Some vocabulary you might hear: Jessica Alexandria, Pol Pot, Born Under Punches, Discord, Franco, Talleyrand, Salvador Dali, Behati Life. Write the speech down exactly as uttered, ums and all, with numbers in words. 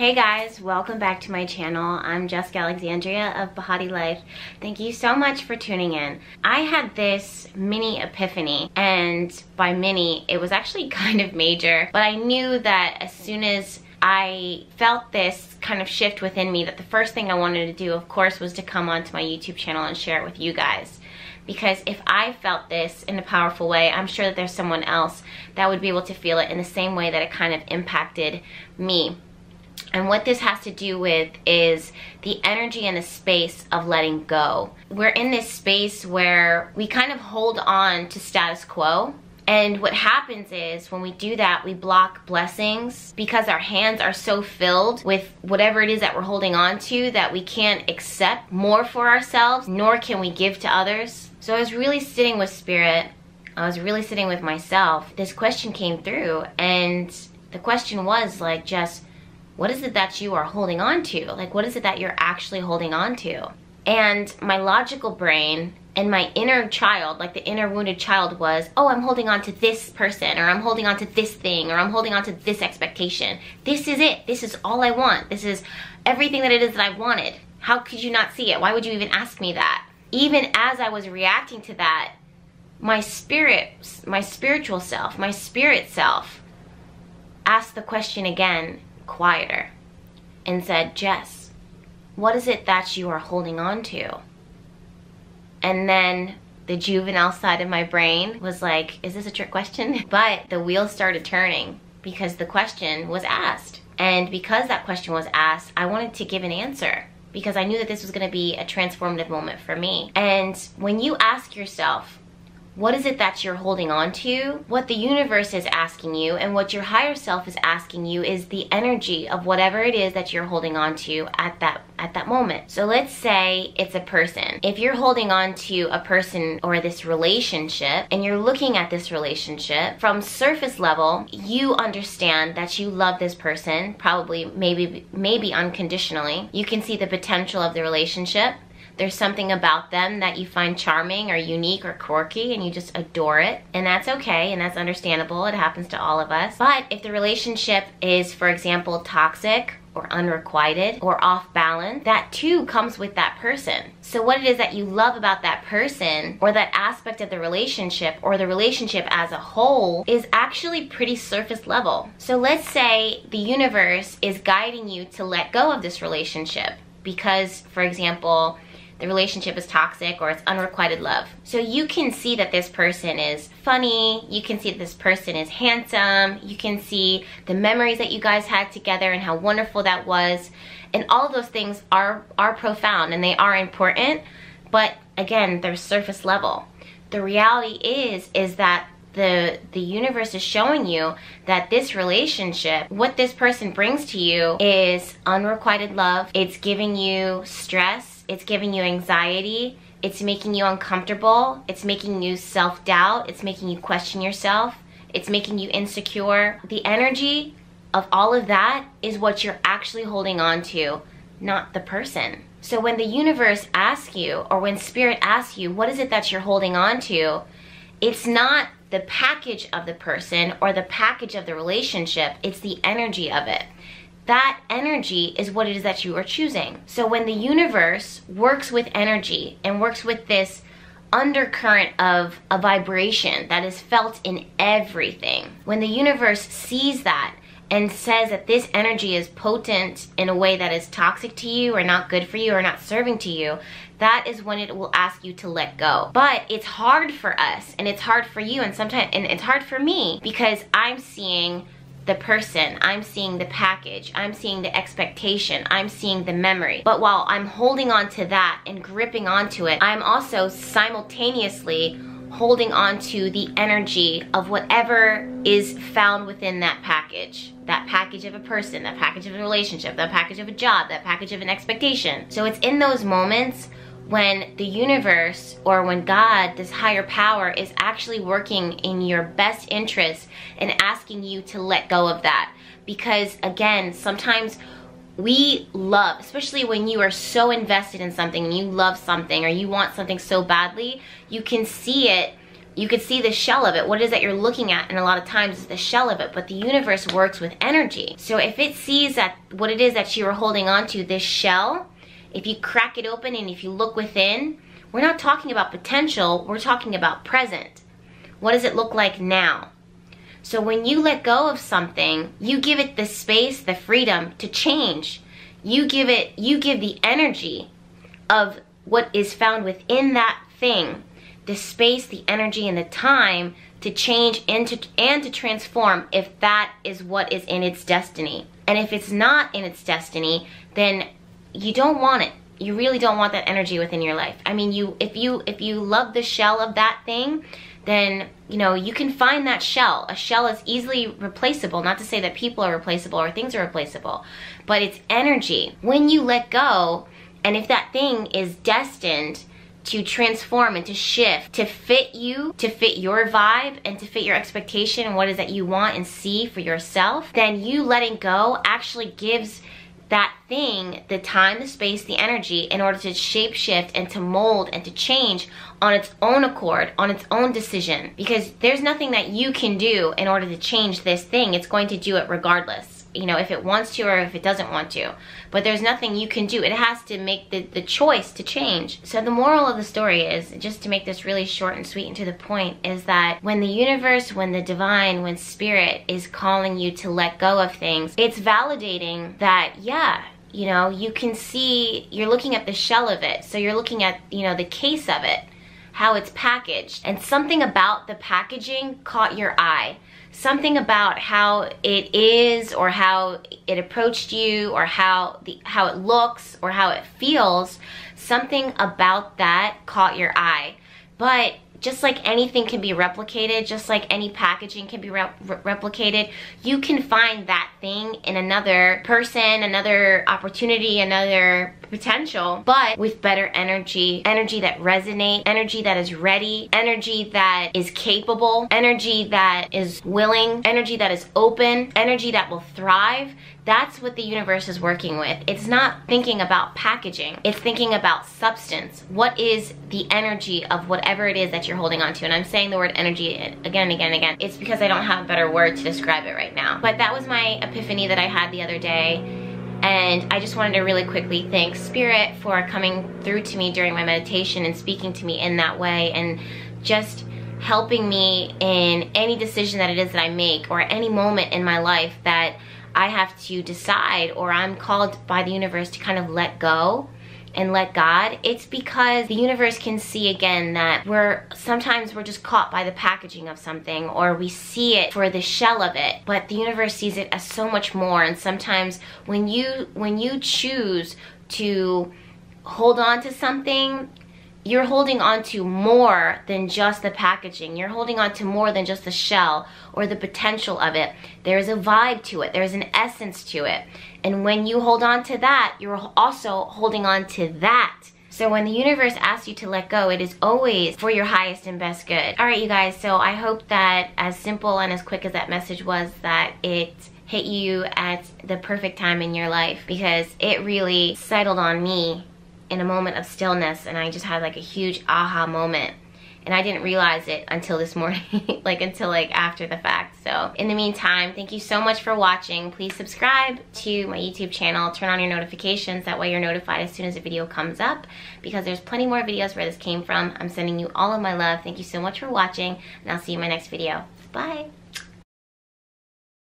Hey guys, welcome back to my channel. I'm Jessica Alexandria of Behati Life. Thank you so much for tuning in. I had this mini epiphany, and by mini, it was actually kind of major, but I knew that as soon as I felt this kind of shift within me, that the first thing I wanted to do, of course, was to come onto my YouTube channel and share it with you guys. Because if I felt this in a powerful way, I'm sure that there's someone else that would be able to feel it in the same way that it kind of impacted me. And what this has to do with is the energy and the space of letting go. We're in this space where we kind of hold on to status quo. And what happens is when we do that, we block blessings because our hands are so filled with whatever it is that we're holding on to that we can't accept more for ourselves, nor can we give to others. So I was really sitting with spirit. I was really sitting with myself. This question came through, and the question was like, just what is it that you are holding on to? Like, what is it that you're actually holding on to? And my logical brain and my inner child, like the inner wounded child, was, oh, I'm holding on to this person, or I'm holding on to this thing, or I'm holding on to this expectation. This is it. This is all I want. This is everything that it is that I wanted. How could you not see it? Why would you even ask me that? Even as I was reacting to that, my spirit, my spiritual self, my spirit self asked the question again, quieter, and said, Jess, what is it that you are holding on to? And then the juvenile side of my brain was like, is this a trick question? But the wheels started turning because the question was asked. And because that question was asked, I wanted to give an answer because I knew that this was going to be a transformative moment for me. And when you ask yourself, what is it that you're holding on to? What the universe is asking you and what your higher self is asking you is the energy of whatever it is that you're holding on to at that at that moment. So let's say it's a person. If you're holding on to a person or this relationship and you're looking at this relationship from surface level, you understand that you love this person, probably maybe maybe unconditionally. You can see the potential of the relationship. There's something about them that you find charming or unique or quirky and you just adore it. And that's okay and that's understandable. It happens to all of us. But if the relationship is, for example, toxic or unrequited or off balance, that too comes with that person. So what it is that you love about that person or that aspect of the relationship or the relationship as a whole is actually pretty surface level. So let's say the universe is guiding you to let go of this relationship because, for example, the relationship is toxic or it's unrequited love. So you can see that this person is funny, you can see that this person is handsome, you can see the memories that you guys had together and how wonderful that was. And all of those things are, are profound and they are important, but again, they're surface level. The reality is, is that The, the universe is showing you that this relationship, what this person brings to you is unrequited love. It's giving you stress. It's giving you anxiety. It's making you uncomfortable. It's making you self-doubt. It's making you question yourself. It's making you insecure. The energy of all of that is what you're actually holding on to, not the person. So when the universe asks you, or when spirit asks you, what is it that you're holding on to, it's not the package of the person or the package of the relationship, it's the energy of it. That energy is what it is that you are choosing. So when the universe works with energy and works with this undercurrent of a vibration that is felt in everything, when the universe sees that and says that this energy is potent in a way that is toxic to you or not good for you or not serving to you, that is when it will ask you to let go. But it's hard for us and it's hard for you and sometimes and it's hard for me because I'm seeing the person, I'm seeing the package, I'm seeing the expectation, I'm seeing the memory. But while I'm holding on to that and gripping onto it, I'm also simultaneously holding on to the energy of whatever is found within that package. That package of a person, that package of a relationship, that package of a job, that package of an expectation. So it's in those moments when the universe or when God, this higher power, is actually working in your best interest and asking you to let go of that. Because again, sometimes we love, especially when you are so invested in something and you love something or you want something so badly, you can see it you could see the shell of it. What is that you're looking at? And a lot of times it's the shell of it, but the universe works with energy. So if it sees that what it is that you were holding on to, this shell, if you crack it open and if you look within, we're not talking about potential, we're talking about present. What does it look like now? So when you let go of something, you give it the space, the freedom to change. You give it, you give the energy of what is found within that thing, the space, the energy, and the time to change and to, and to transform if that is what is in its destiny. And if it's not in its destiny, then you don't want it. You really don't want that energy within your life. I mean, you if you if you love the shell of that thing, then you know you can find that shell. A shell is easily replaceable. Not to say that people are replaceable or things are replaceable, but it's energy. When you let go, and if that thing is destined to transform and to shift, to fit you, to fit your vibe, and to fit your expectation and what is that you want and see for yourself, then you letting go actually gives that thing the time, the space, the energy in order to shape shift and to mold and to change on its own accord, on its own decision. Because there's nothing that you can do in order to change this thing. It's going to do it regardless, you know, if it wants to or if it doesn't want to. But there's nothing you can do. It has to make the, the choice to change. So the moral of the story is, just to make this really short and sweet and to the point, is that when the universe, when the divine, when spirit is calling you to let go of things, it's validating that, yeah, you know, you can see, you're looking at the shell of it. So you're looking at, you know, the case of it, how it's packaged. And something about the packaging caught your eye. Something about how it is or how it approached you or how the how it looks or how it feels. Something about that caught your eye. But just like anything can be replicated, just like any packaging can be rep replicated, you can find that thing in another person, another opportunity, another potential, but with better energy, energy that resonates, energy that is ready, energy that is capable, energy that is willing, energy that is open, energy that will thrive. That's what the universe is working with. It's not thinking about packaging. It's thinking about substance. What is the energy of whatever it is that you're holding on to? And I'm saying the word energy again and again and again. It's because I don't have a better word to describe it right now. But that was my epiphany that I had the other day. And I just wanted to really quickly thank Spirit for coming through to me during my meditation and speaking to me in that way and just helping me in any decision that it is that I make or any moment in my life that I have to decide or I'm called by the universe to kind of let go and let God. It's because the universe can see again that we're sometimes we're just caught by the packaging of something, or we see it for the shell of it, but the universe sees it as so much more. And sometimes when you when you choose to hold on to something, you're holding on to more than just the packaging. You're holding on to more than just the shell or the potential of it. There's a vibe to it. There's an essence to it. And when you hold on to that, you're also holding on to that. So when the universe asks you to let go, it is always for your highest and best good. All right, you guys, so I hope that as simple and as quick as that message was, that it hit you at the perfect time in your life, because it really settled on me in a moment of stillness, and I just had like a huge aha moment, and I didn't realize it until this morning, like until like after the fact. So in the meantime, thank you so much for watching. Please subscribe to my YouTube channel, turn on your notifications, that way you're notified as soon as a video comes up, because there's plenty more videos where this came from. I'm sending you all of my love. Thank you so much for watching, and I'll see you in my next video. Bye.